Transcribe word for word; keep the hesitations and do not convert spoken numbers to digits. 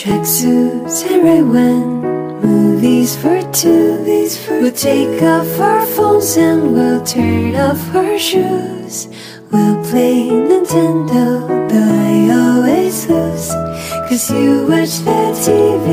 Tracksuits and red wine, movies for two. We'll take off our phones and we'll turn off our shoes. We'll play Nintendo, but I always lose, 'cause you watch that T V.